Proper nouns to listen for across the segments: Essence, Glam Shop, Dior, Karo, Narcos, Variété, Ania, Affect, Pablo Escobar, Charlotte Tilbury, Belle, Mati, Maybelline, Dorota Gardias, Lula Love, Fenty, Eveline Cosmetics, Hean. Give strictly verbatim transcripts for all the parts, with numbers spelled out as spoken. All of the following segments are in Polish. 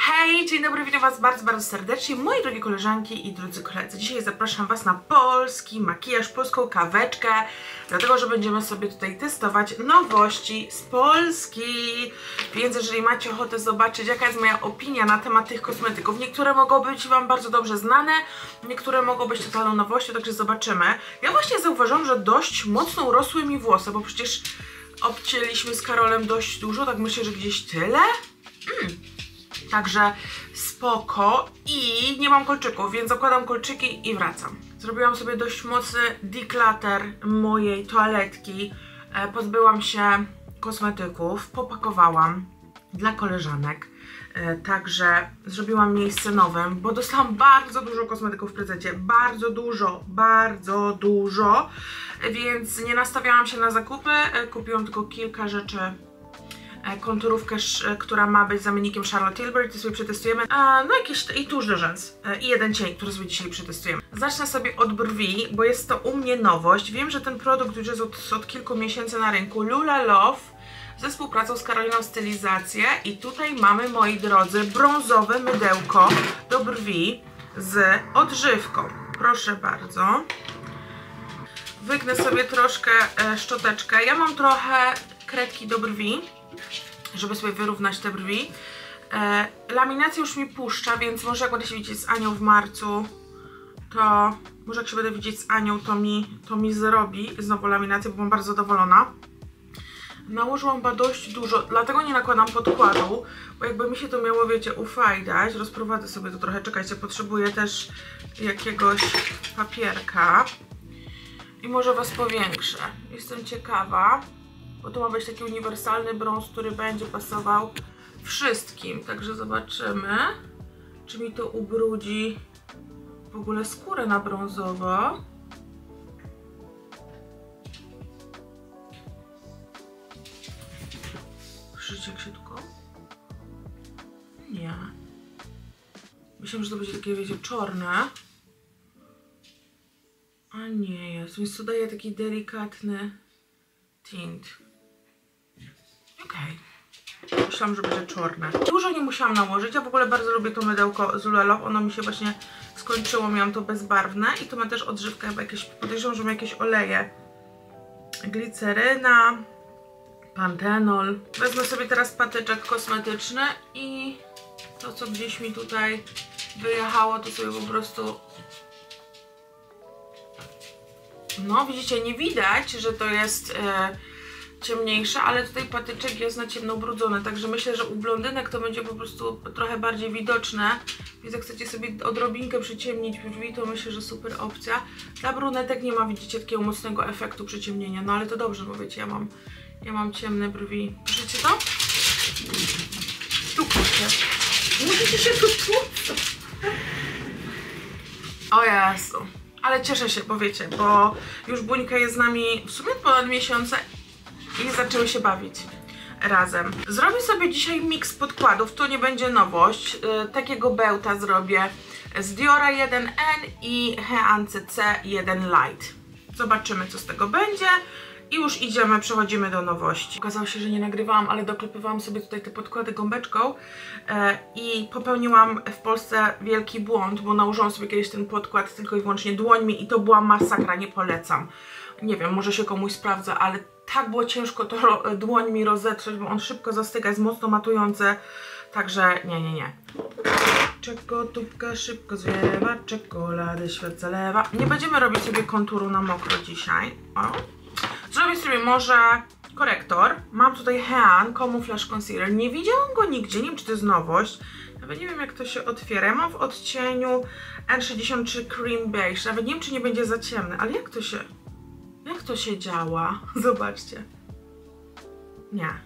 Hej, dzień dobry, witam Was bardzo, bardzo serdecznie, moje drogie koleżanki i drodzy koledzy. Dzisiaj zapraszam Was na polski makijaż, polską kaweczkę, dlatego że będziemy sobie tutaj testować nowości z Polski. Więc jeżeli macie ochotę zobaczyć, jaka jest moja opinia na temat tych kosmetyków, niektóre mogą być Wam bardzo dobrze znane, niektóre mogą być totalną nowością, także zobaczymy. Ja właśnie zauważyłam, że dość mocno urosły mi włosy, bo przecież obcięliśmy z Karolem dość dużo, tak myślę, że gdzieś tyle. Mm. Także spoko i nie mam kolczyków, więc zakładam kolczyki i wracam. Zrobiłam sobie dość mocny declutter mojej toaletki, pozbyłam się kosmetyków, popakowałam dla koleżanek, także zrobiłam miejsce nowym, bo dostałam bardzo dużo kosmetyków w prezecie, bardzo dużo, bardzo dużo, więc nie nastawiałam się na zakupy, kupiłam tylko kilka rzeczy. Konturówkę, która ma być zamiennikiem Charlotte Tilbury, to sobie przetestujemy. A, no jakieś i tusz do rzęs. I jeden cień, który sobie dzisiaj przetestujemy. Zacznę sobie od brwi, bo jest to u mnie nowość. Wiem, że ten produkt już jest od, od kilku miesięcy na rynku. Lula Love ze współpracą z Karoliną Stylizację. I tutaj mamy, moi drodzy, brązowe mydełko do brwi z odżywką. Proszę bardzo. Wygnę sobie troszkę e, szczoteczkę. Ja mam trochę kredki do brwi, żeby sobie wyrównać te brwi. E, laminacja już mi puszcza, więc może jak będę się widzieć z Anią w marcu, to może jak się będę widzieć z Anią, to mi, to mi zrobi znowu laminację, bo byłam bardzo zadowolona. Nałożyłam ba dość dużo, dlatego nie nakładam podkładu, bo jakby mi się to miało, wiecie, ufajdać. Rozprowadzę sobie to trochę, czekajcie, potrzebuję też jakiegoś papierka i może Was powiększę. Jestem ciekawa, bo to ma być taki uniwersalny brąz, który będzie pasował wszystkim. Także zobaczymy, czy mi to ubrudzi w ogóle skórę na brązowo. Słyszycie, jak się tu koło? Nie. Myślałam, że to będzie takie, wiecie, czarne. A nie jest, więc to daje taki delikatny tint. Okej. Okay. Myślałam, że będzie czarne. Dużo nie musiałam nałożyć. Ja w ogóle bardzo lubię to mydełko z Lula Love. Ono mi się właśnie skończyło. Miałam to bezbarwne. I to ma też odżywkę chyba jakieś. Podejrzewam, że ma jakieś oleje. Gliceryna. Pantenol. Wezmę sobie teraz patyczek kosmetyczny. I to, co gdzieś mi tutaj wyjechało, to sobie po prostu... No, widzicie, nie widać, że to jest... Yy... ciemniejsze, ale tutaj patyczek jest na ciemno ubrudzony, także myślę, że u blondynek to będzie po prostu trochę bardziej widoczne, więc jak chcecie sobie odrobinkę przyciemnić brwi, to myślę, że super opcja. Dla brunetek nie ma, widzicie, takiego mocnego efektu przyciemnienia, no ale to dobrze, bo wiecie, ja mam, ja mam ciemne brwi. Widzicie to? Tu kurczę. Musicie się tu tłuc. O Jezu. Ale cieszę się, bo wiecie, bo już Buńka jest z nami w sumie ponad miesiące i zaczęły się bawić razem. Zrobię sobie dzisiaj miks podkładów, to nie będzie nowość. Yy, takiego bełta zrobię z Diora jeden N i Hean C C jeden Light. Zobaczymy, co z tego będzie. I już idziemy, przechodzimy do nowości. Okazało się, że nie nagrywałam, ale doklepywałam sobie tutaj te podkłady gąbeczką yy, i popełniłam w Polsce wielki błąd, bo nałożyłam sobie kiedyś ten podkład tylko i wyłącznie dłońmi i to była masakra, nie polecam. Nie wiem, może się komuś sprawdza, ale tak było ciężko to dłońmi rozetrzeć, bo on szybko zastyga, jest mocno matujący. Także nie, nie, nie. Czekotówka szybko zwiewa, czekoladę świat zalewa. Nie będziemy robić sobie konturu na mokro dzisiaj. O. Zrobię sobie może korektor. Mam tutaj Hean Camouflage Concealer. Nie widziałam go nigdzie, nie wiem, czy to jest nowość. Nawet nie wiem, jak to się otwiera. Ja mam w odcieniu N sześćdziesiąt trzy Cream Beige. Nawet nie wiem, czy nie będzie za ciemny, ale jak to się... Jak to się działa? Zobaczcie. Nie.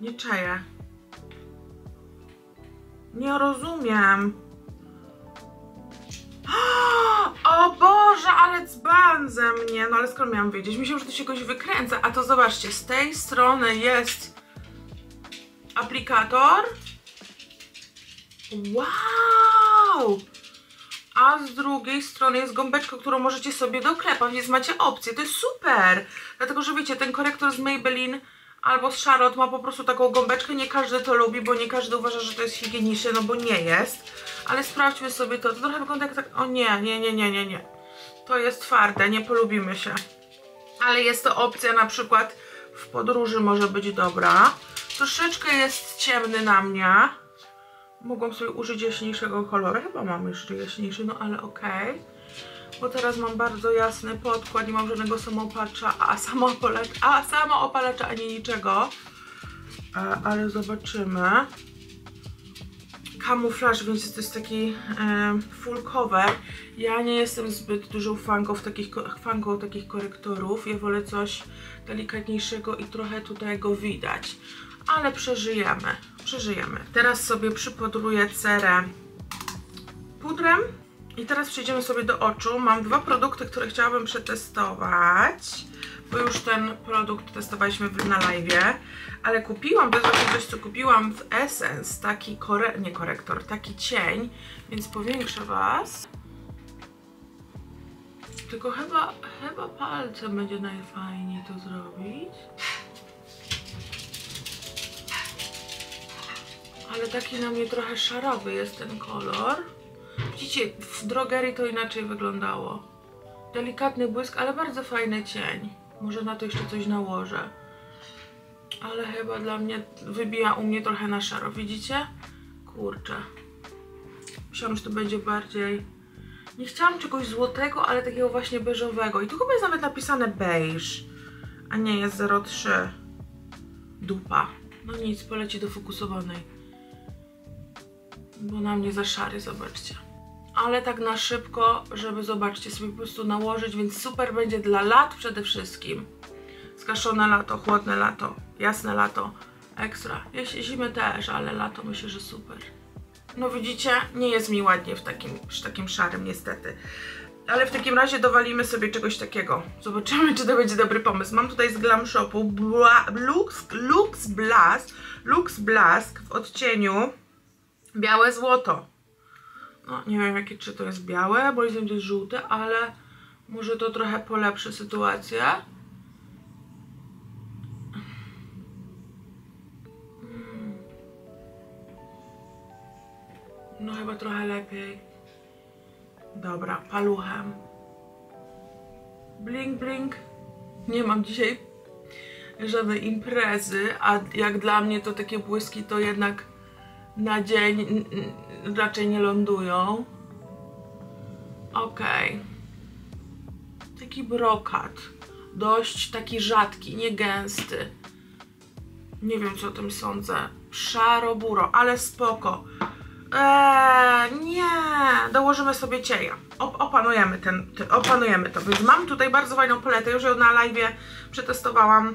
Nie czaję. Nie rozumiem. O Boże, ale dzban ze mnie. No ale skoro miałam wiedzieć? Myślałam, że to się jakoś wykręca. A to zobaczcie, z tej strony jest aplikator. Wow! A z drugiej strony jest gąbeczka, którą możecie sobie doklepać, więc macie opcję, to jest super! Dlatego, że wiecie, ten korektor z Maybelline albo z Charlotte ma po prostu taką gąbeczkę. Nie każdy to lubi, bo nie każdy uważa, że to jest higieniczne, no bo nie jest. Ale sprawdźmy sobie to. To trochę wygląda jak tak... O nie, nie, nie, nie, nie, nie. To jest twarde, nie polubimy się. Ale jest to opcja na przykład w podróży może być dobra. Troszeczkę jest ciemny na mnie. Mogłam sobie użyć jaśniejszego koloru. Chyba mam jeszcze jaśniejszy, no ale okej. Okay. Bo teraz mam bardzo jasny podkład, nie mam żadnego samoopalacza, a samoopalacza, a samoopalacza ani niczego. E, ale zobaczymy. Kamuflaż, więc to jest taki e, full cover. Ja nie jestem zbyt dużą fanką takich, fanką takich korektorów. Ja wolę coś delikatniejszego i trochę tutaj go widać. Ale przeżyjemy, przeżyjemy. Teraz sobie przypudruję cerę pudrem. I teraz przejdziemy sobie do oczu. Mam dwa produkty, które chciałabym przetestować, bo już ten produkt testowaliśmy na live'ie, ale kupiłam, to jest właśnie coś, co kupiłam w Essence, taki kore... nie korektor, taki cień, więc powiększę Was. Tylko chyba, chyba palcem będzie najfajniej to zrobić. Ale taki na mnie trochę szarawy jest ten kolor. Widzicie, w drogerii to inaczej wyglądało. Delikatny błysk, ale bardzo fajny cień. Może na to jeszcze coś nałożę. Ale chyba dla mnie, wybija u mnie trochę na szaro. Widzicie? Kurczę. Myślałam, że to będzie bardziej... Nie chciałam czegoś złotego, ale takiego właśnie beżowego. I tu chyba jest nawet napisane beige. A nie, jest zero trzy. Dupa. No nic, poleci do fokusowanej. Bo na mnie za szary, zobaczcie. Ale tak na szybko, żeby zobaczcie sobie po prostu nałożyć, więc super będzie dla lat przede wszystkim. Skaszone lato, chłodne lato, jasne lato, ekstra. Jeśli zimę też, ale lato myślę, że super. No widzicie, nie jest mi ładnie w takim, w takim szarym niestety. Ale w takim razie dowalimy sobie czegoś takiego. Zobaczymy, czy to będzie dobry pomysł. Mam tutaj z Glam Shopu Bla, Lux, Lux Blask, Lux Blask w odcieniu białe złoto. No nie wiem jakie, czy to jest białe, bo to jest żółte, ale może to trochę polepszy sytuację. No chyba trochę lepiej. Dobra, paluchem. Blink, blink. Nie mam dzisiaj żadnej imprezy, a jak dla mnie to takie błyski to jednak na dzień raczej nie lądują. Okej. Okay. Taki brokat. Dość taki rzadki, nie gęsty. Nie wiem, co o tym sądzę. Szaro-buro, ale spoko. Eee, nie. Dołożymy sobie cieja. Op opanujemy, ten, ten, opanujemy to. Więc mam tutaj bardzo fajną paletę. Już ją na live przetestowałam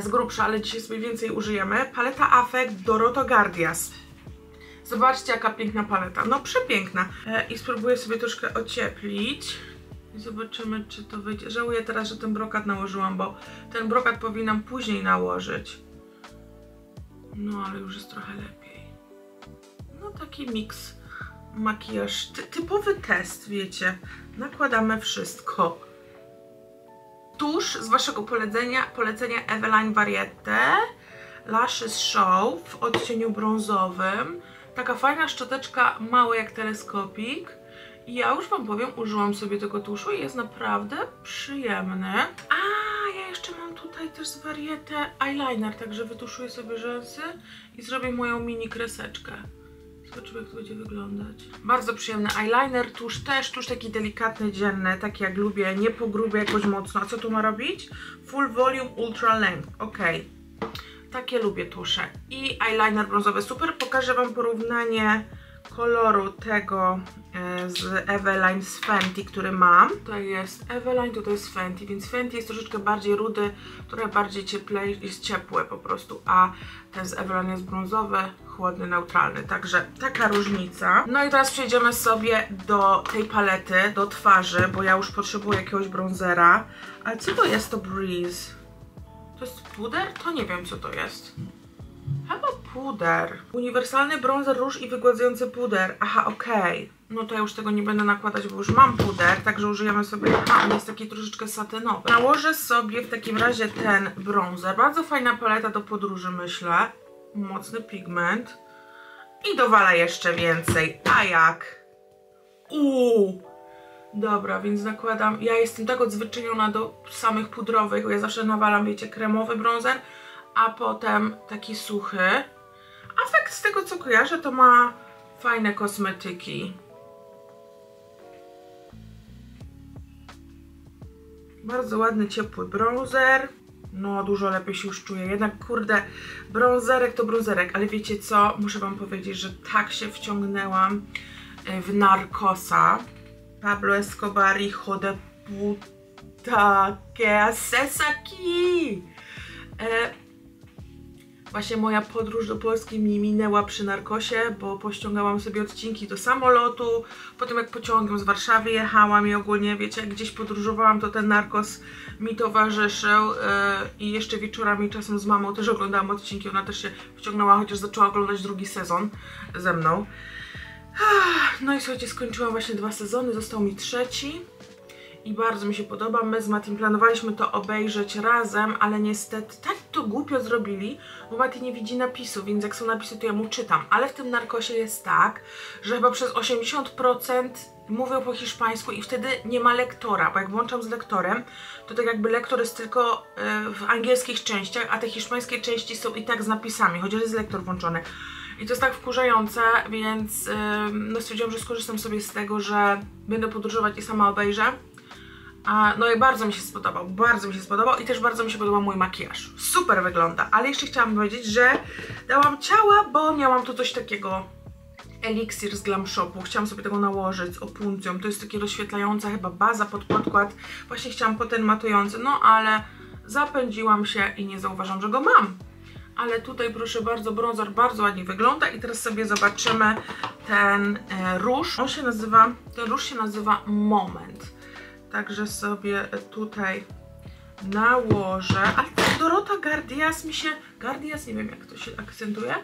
z grubsza, ale dzisiaj sobie więcej użyjemy. Paleta Affect Dorota Gardias. Zobaczcie, jaka piękna paleta. No, przepiękna. E, I spróbuję sobie troszkę ocieplić. I zobaczymy, czy to wyjdzie. Żałuję teraz, że ten brokat nałożyłam, bo ten brokat powinnam później nałożyć. No, ale już jest trochę lepiej. No, taki miks. Makijaż. Ty typowy test, wiecie. Nakładamy wszystko. Tusz z Waszego polecenia, polecenia Eveline Variété. Lashes Show w odcieniu brązowym. Taka fajna szczoteczka, mały jak teleskopik. I ja już Wam powiem, użyłam sobie tego tuszu i jest naprawdę przyjemny. A ja jeszcze mam tutaj też z Variété eyeliner, także wytuszuję sobie rzęsy i zrobię moją mini kreseczkę. Zobaczymy, jak to będzie wyglądać. Bardzo przyjemny eyeliner, tusz też, tusz taki delikatny, dzienny, taki jak lubię, nie pogrubię jakoś mocno. A co tu ma robić? Full Volume Ultra Length, ok. Takie lubię tusze. I eyeliner brązowy, super. Pokażę Wam porównanie koloru tego z Eveline z Fenty, który mam. Tutaj jest Eveline, tutaj jest Fenty, więc Fenty jest troszeczkę bardziej rudy, trochę bardziej cieplej, jest ciepłe po prostu, a ten z Eveline jest brązowy, chłodny, neutralny, także taka różnica. No i teraz przejdziemy sobie do tej palety, do twarzy, bo ja już potrzebuję jakiegoś bronzera. Ale co to jest to Breeze? To jest puder? To nie wiem, co to jest. Chyba puder. Uniwersalny bronzer, róż i wygładzający puder. Aha, okej. Okay. No to ja już tego nie będę nakładać, bo już mam puder, także użyjemy sobie... A, on jest taki troszeczkę satynowy. Nałożę sobie w takim razie ten bronzer. Bardzo fajna paleta do podróży, myślę. Mocny pigment. I dowalę jeszcze więcej. A jak? Uuu! Dobra, więc nakładam, ja jestem tak odzwyczajona do samych pudrowych, bo ja zawsze nawalam, wiecie, kremowy bronzer, a potem taki suchy. Affect, z tego co kojarzę, to ma fajne kosmetyki. Bardzo ładny, ciepły bronzer. No, dużo lepiej się już czuję. Jednak, kurde, brązerek to brązerek, ale wiecie co? Muszę wam powiedzieć, że tak się wciągnęłam w Narcosa. Pablo Escobar, hijo de puta, que haces aquí? E, właśnie moja podróż do Polski mi minęła przy Narcosie, bo pościągałam sobie odcinki do samolotu, potem jak pociągiem z Warszawy jechałam i ogólnie, wiecie, jak gdzieś podróżowałam, to ten Narcos mi towarzyszył e, i jeszcze wieczorami czasem z mamą też oglądałam odcinki, ona też się wciągnęła, chociaż zaczęła oglądać drugi sezon ze mną. No i słuchajcie, skończyłam właśnie dwa sezony, został mi trzeci i bardzo mi się podoba. My z Matim planowaliśmy to obejrzeć razem, ale niestety tak to głupio zrobili, bo Mati nie widzi napisu, więc jak są napisy, to ja mu czytam. Ale w tym Narcosie jest tak, że chyba przez osiemdziesiąt procent mówią po hiszpańsku i wtedy nie ma lektora, bo jak włączam z lektorem, to tak jakby lektor jest tylko w angielskich częściach, a te hiszpańskie części są i tak z napisami, chociaż jest lektor włączony. I to jest tak wkurzające, więc yy, no stwierdziłam, że skorzystam sobie z tego, że będę podróżować i sama obejrzę. A, no i bardzo mi się spodobał, bardzo mi się spodobał i też bardzo mi się podobał mój makijaż. Super wygląda, ale jeszcze chciałam powiedzieć, że dałam ciała, bo miałam tu coś takiego, eliksir z Glam Shopu. Chciałam sobie tego nałożyć z opuncją, to jest takie rozświetlająca chyba baza pod podkład. Właśnie chciałam potem matujący, no ale zapędziłam się i nie zauważam, że go mam. Ale tutaj, proszę bardzo, bronzer bardzo ładnie wygląda i teraz sobie zobaczymy ten e, róż. On się nazywa, ten róż się nazywa Moment. Także sobie tutaj nałożę. Ale ta Dorota Gardias mi się, Gardias, nie wiem jak to się akcentuje,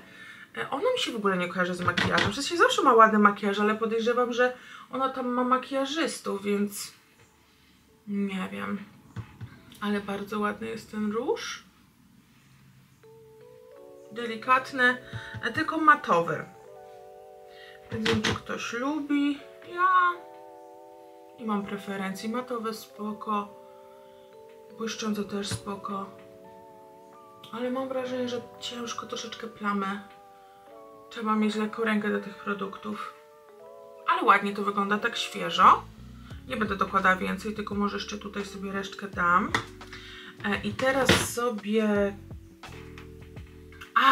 e, ona mi się w ogóle nie kojarzy z makijażem. Przecież zawsze ma ładny makijaż, ale podejrzewam, że ona tam ma makijażystów, więc nie wiem. Ale bardzo ładny jest ten róż. Delikatny, tylko matowy. Więc wiem, czy ktoś lubi. Ja nie mam preferencji. Matowy spoko. Błyszczący też spoko. Ale mam wrażenie, że ciężko troszeczkę plamy. Trzeba mieć lekką rękę do tych produktów. Ale ładnie to wygląda, tak świeżo. Nie będę dokładała więcej, tylko może jeszcze tutaj sobie resztkę dam. I teraz sobie...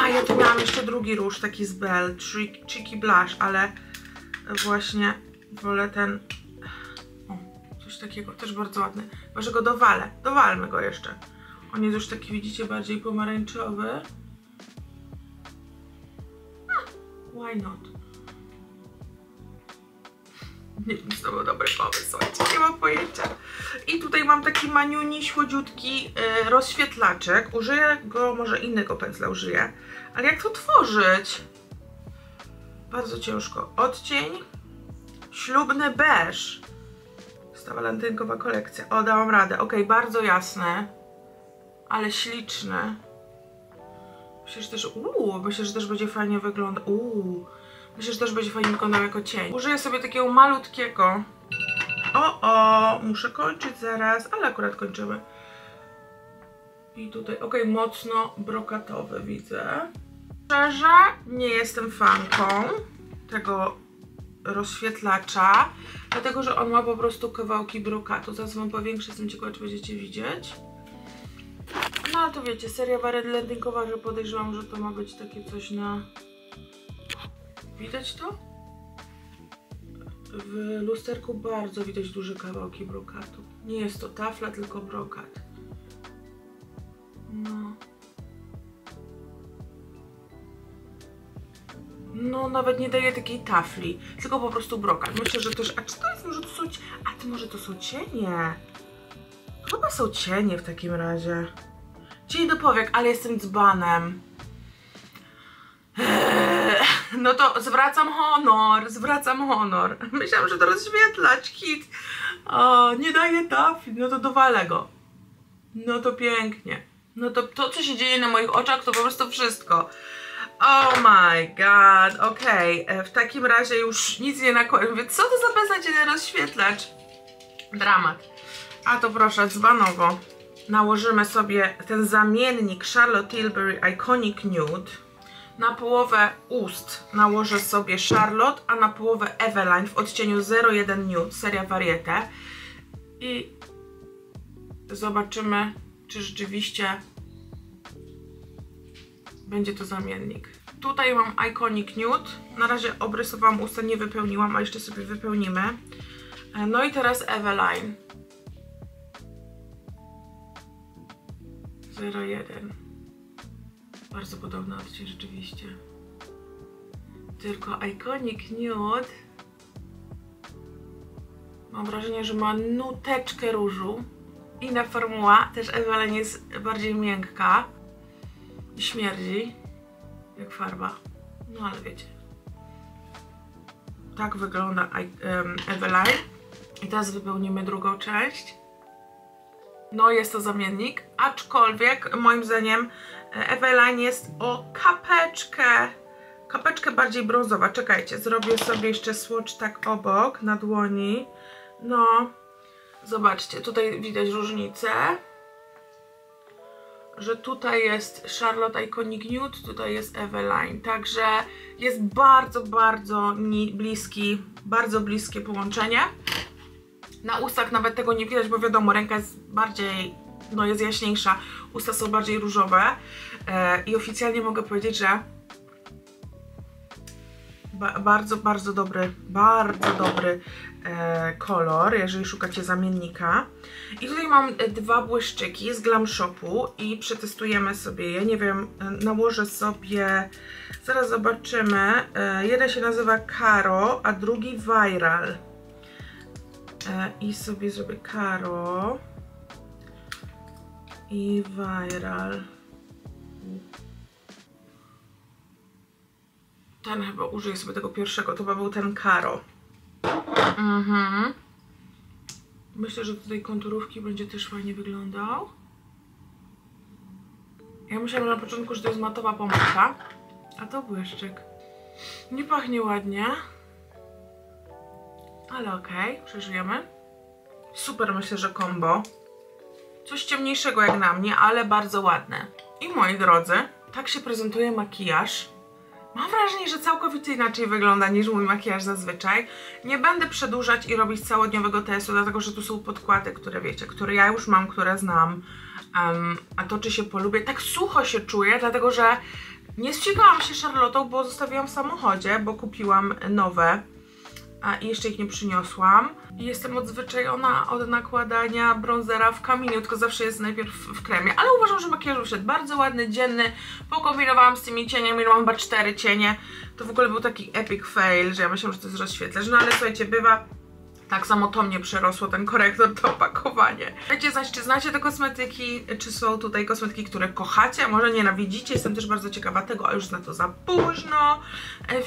A, ja tu miałam jeszcze drugi róż, taki z Belle, Cheeky Blush, ale właśnie wolę ten, o, coś takiego, też bardzo ładny. Może go dowalę, dowalmy go jeszcze. On jest już taki, widzicie, bardziej pomarańczowy. A, why not? Nie wiem, czy to był dobry pomysł, słuchajcie, nie mam pojęcia. I tutaj mam taki maniuni, słodziutki yy, rozświetlaczek. Użyję go, może innego pędzla użyję. Ale jak to tworzyć? Bardzo ciężko. Odcień ślubny beż. Ta walentynkowa kolekcja. O, dałam radę. Ok, bardzo jasny, ale śliczny. Myślę, że też... Uuu, myślę, że też będzie fajnie wyglądał. Uuu. Myślę, że też będzie fajnie wyglądał jako cień. Użyję sobie takiego malutkiego. O, o, muszę kończyć zaraz, ale akurat kończymy. I tutaj, ok, mocno brokatowy widzę. Szczerze, nie jestem fanką tego rozświetlacza, dlatego, że on ma po prostu kawałki brokatu. Zaraz wam powiększę, jestem ciekawa, czy będziecie widzieć. No, ale to wiecie, seria warelandinkowa, że podejrzewam, że to ma być takie coś na... Widać to? W lusterku bardzo widać duże kawałki brokatu. Nie jest to tafla, tylko brokat. No. No, nawet nie daje takiej tafli, tylko po prostu brokat. Myślę, że też... A czy to jest może to są... A to może to są cienie? Chyba są cienie w takim razie. Cień do powiek, ale jestem dzbanem. No to zwracam honor, zwracam honor. Myślałam, że to rozświetlać, hit. O, nie daję tafli, no to dowalę go. No to pięknie. No to to, co się dzieje na moich oczach, to po prostu wszystko. Oh my god, okej. Okay. W takim razie już nic nie nakładam. Co to za beznadziejny rozświetlacz? Dramat. A to proszę, dzbanowo. Nałożymy sobie ten zamiennik Charlotte Tilbury Iconic Nude. Na połowę ust nałożę sobie Charlotte, a na połowę Eveline w odcieniu zero jeden Nude, seria Variété. I zobaczymy, czy rzeczywiście będzie to zamiennik. Tutaj mam Iconic Nude. Na razie obrysowałam usta, nie wypełniłam, a jeszcze sobie wypełnimy. No i teraz Eveline. zero jeden. Bardzo podobny odcień rzeczywiście. Tylko Iconic Nude. Mam wrażenie, że ma nuteczkę różu. Inna formuła, też Eveline jest bardziej miękka. I śmierdzi jak farba. No ale wiecie. Tak wygląda Eveline. I teraz wypełnimy drugą część. No jest to zamiennik, aczkolwiek moim zdaniem Eveline jest o kapeczkę, kapeczkę bardziej brązowa. Czekajcie, zrobię sobie jeszcze swatch tak obok, na dłoni. No, zobaczcie, tutaj widać różnicę, że tutaj jest Charlotte Iconic Nude, tutaj jest Eveline. Także jest bardzo, bardzo bliski, bardzo bliskie połączenie. Na ustach nawet tego nie widać, bo wiadomo, ręka jest bardziej, no jest jaśniejsza, usta są bardziej różowe e, i oficjalnie mogę powiedzieć, że ba bardzo, bardzo dobry, bardzo dobry e, kolor, jeżeli szukacie zamiennika. I tutaj mam dwa błyszczyki z Glam Shopu i przetestujemy sobie je, nie wiem, nałożę sobie, zaraz zobaczymy, e, jeden się nazywa Karo, a drugi Viral. I sobie zrobię Karo i Viral. Ten chyba użyję sobie tego pierwszego, to chyba był ten Karo. Mhm. Myślę, że tutaj konturówki będzie też fajnie wyglądał. Ja myślałam na początku, że to jest matowa pomadka, a to błyszczyk. Nie pachnie ładnie. Ale okej, okay, przeżyjemy. Super, myślę, że kombo. Coś ciemniejszego jak na mnie, ale bardzo ładne. I moi drodzy, tak się prezentuje makijaż. Mam wrażenie, że całkowicie inaczej wygląda niż mój makijaż zazwyczaj. Nie będę przedłużać i robić całodniowego testu, dlatego że tu są podkłady, które wiecie, które ja już mam, które znam. Um, a to czy się polubię? Tak sucho się czuję, dlatego że nie ścigałam się Charlotte'ą, bo zostawiłam w samochodzie, bo kupiłam nowe. A jeszcze ich nie przyniosłam. Jestem odzwyczajona od nakładania bronzera w kamieniu, tylko zawsze jest najpierw w kremie. Ale uważam, że makijaż wyszedł bardzo ładny, dzienny. Pokombinowałam z tymi cieniami, mam chyba cztery cienie. To w ogóle był taki epic fail, że ja myślałam, że to jest rozświetlacz. No ale słuchajcie, bywa. Tak samo to mnie przerosło, ten korektor, to opakowanie. Wiecie zaś, czy znacie te kosmetyki, czy są tutaj kosmetyki, które kochacie, może nienawidzicie, jestem też bardzo ciekawa tego, a już na to za późno.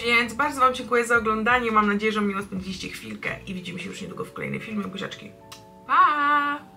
Więc bardzo wam dziękuję za oglądanie, mam nadzieję, że miło spędziliście chwilkę i widzimy się już niedługo w kolejnym filmie. Buziaczki, pa!